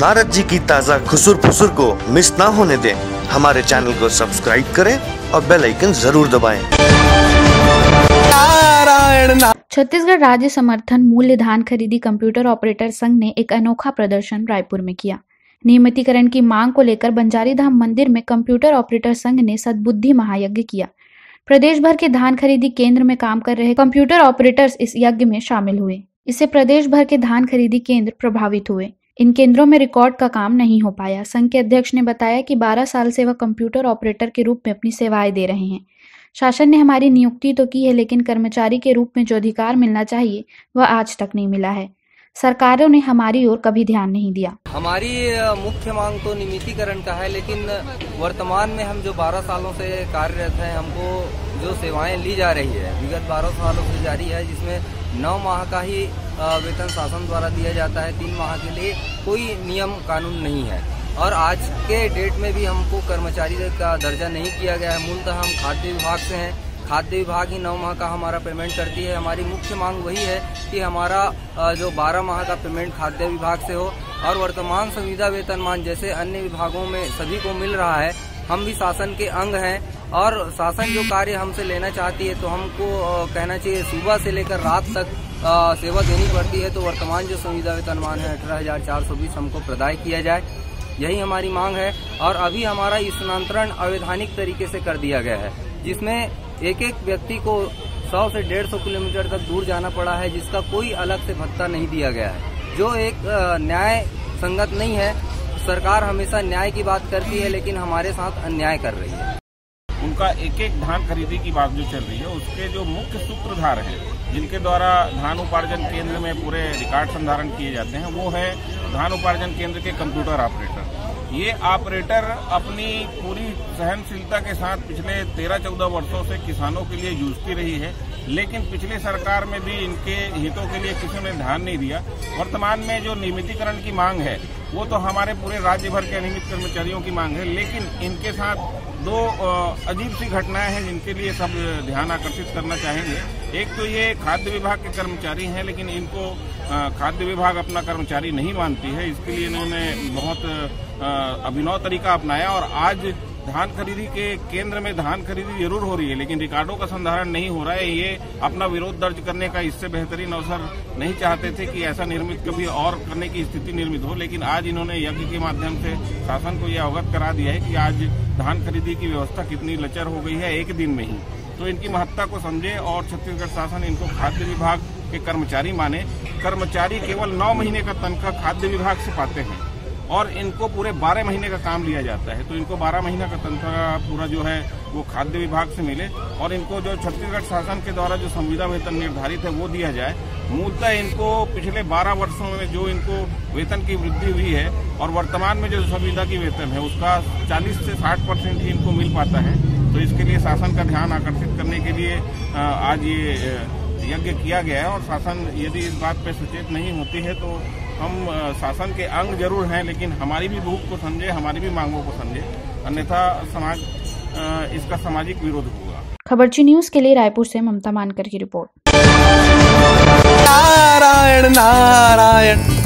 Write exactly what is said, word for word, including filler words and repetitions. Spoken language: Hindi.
नारद जी की ताज़ा खुसुर फुसुर को मिस ना होने दें। हमारे चैनल को सब्सक्राइब करें और बेल आइकन जरूर दबाएं। छत्तीसगढ़ राज्य समर्थन मूल्य धान खरीदी कम्प्यूटर ऑपरेटर संघ ने एक अनोखा प्रदर्शन रायपुर में किया। नियमितीकरण की मांग को लेकर बंजारी धाम मंदिर में कम्प्यूटर ऑपरेटर संघ ने सद्बुद्धि महायज्ञ किया। प्रदेश भर के धान खरीदी केंद्र में काम कर रहे कंप्यूटर ऑपरेटर्स इस यज्ञ में शामिल हुए। इससे प्रदेश भर के धान खरीदी केंद्र प्रभावित हुए। इन केंद्रों में रिकॉर्ड का काम नहीं हो पाया। संघ के अध्यक्ष ने बताया कि बारह साल से वह कंप्यूटर ऑपरेटर के रूप में अपनी सेवाएं दे रहे हैं। शासन ने हमारी नियुक्ति तो की है, लेकिन कर्मचारी के रूप में जो अधिकार मिलना चाहिए वह आज तक नहीं मिला है। सरकारों ने हमारी ओर कभी ध्यान नहीं दिया। हमारी मुख्य मांग तो नियमितीकरण का है, लेकिन वर्तमान में हम जो बारह सालों से कार्यरत हैं, हमको जो सेवाएं ली जा रही है विगत बारह सालों से जारी है, जिसमें नौ माह का ही वेतन शासन द्वारा दिया जाता है। तीन माह के लिए कोई नियम कानून नहीं है और आज के डेट में भी हमको कर्मचारी का दर्जा नहीं किया गया है। मूलतः हम खाद्य विभाग से हैं। खाद्य विभाग ही नौ माह का हमारा पेमेंट करती है। हमारी मुख्य मांग वही है कि हमारा जो बारह माह का पेमेंट खाद्य विभाग से हो और वर्तमान संविदा वेतनमान जैसे अन्य विभागों में सभी को मिल रहा है। हम भी शासन के अंग हैं और शासन जो कार्य हमसे लेना चाहती है तो हमको कहना चाहिए। सुबह से लेकर रात तक सेवा देनी पड़ती है, तो वर्तमान जो संविदा वेतनमान है अठारह हजार चार सौ बीस हमको प्रदाय किया जाए, यही हमारी मांग है। और अभी हमारा स्थानांतरण अवैधानिक तरीके से कर दिया गया है, जिसमें एक एक व्यक्ति को सौ से डेढ़ सौ किलोमीटर तक दूर जाना पड़ा है, जिसका कोई अलग से भत्ता नहीं दिया गया है, जो एक न्याय संगत नहीं है। सरकार हमेशा न्याय की बात करती है, लेकिन हमारे साथ अन्याय कर रही है। उनका एक एक धान खरीदी की बात जो चल रही है, उसके जो मुख्य सूत्रधार हैं, जिनके द्वारा धान उपार्जन केंद्र में पूरे रिकॉर्ड संधारण किए जाते हैं, वो है धान उपार्जन केंद्र के कंप्यूटर ऑपरेटर। ये ऑपरेटर अपनी पूरी सहनशीलता के साथ पिछले तेरह चौदह वर्षों से किसानों के लिए जूझती रही है, लेकिन पिछले सरकार में भी इनके हितों के लिए किसी ने ध्यान नहीं दिया। वर्तमान में जो नियमितीकरण की मांग है, वो तो हमारे पूरे राज्य भर के अनियमित कर्मचारियों की मांग है, लेकिन इनके साथ दो अजीब सी घटनाएं हैं जिनके लिए सब ध्यान आकर्षित करना चाहेंगे। एक तो ये खाद्य विभाग के कर्मचारी हैं, लेकिन इनको खाद्य विभाग अपना कर्मचारी नहीं मानती है। इसके लिए इन्होंने बहुत अभिनव तरीका अपनाया और आज धान खरीदी के केंद्र में धान खरीदी जरूर हो रही है, लेकिन रिकॉर्डों का संधारण नहीं हो रहा है। ये अपना विरोध दर्ज करने का इससे बेहतरीन अवसर नहीं चाहते थे कि ऐसा निर्मित कभी और करने की स्थिति निर्मित हो, लेकिन आज इन्होंने यज्ञ के माध्यम से शासन को यह अवगत करा दिया है कि आज धान खरीदी की व्यवस्था कितनी लचर हो गई है एक दिन में ही। तो इनकी महत्ता को समझे और छत्तीसगढ़ शासन इनको खाद्य विभाग के कर्मचारी माने। कर्मचारी केवल नौ महीने का तनख्वाह खाद्य विभाग से पाते हैं और इनको पूरे बारह महीने का काम लिया जाता है, तो इनको बारह महीने का तनख्वाह पूरा जो है वो खाद्य विभाग से मिले और इनको जो छत्तीसगढ़ शासन के द्वारा जो संविदा वेतन निर्धारित है वो दिया जाए। मूलतः इनको पिछले बारह वर्षों में जो इनको वेतन की वृद्धि हुई है और वर्तमान में जो संविदा की वेतन है उसका चालीस से साठ परसेंट ही इनको मिल पाता है, तो इसके लिए शासन का ध्यान आकर्षित करने के लिए आज ये यज्ञ किया गया है। और शासन यदि इस बात पर सचेत नहीं होती है तो हम शासन के अंग जरूर हैं, लेकिन हमारी भी भूख को समझे, हमारी भी मांगों को समझे, अन्यथा समाज इसका सामाजिक विरोध होगा। खबरची न्यूज के लिए रायपुर से ममता मानकर की रिपोर्ट। नारायण नारायण।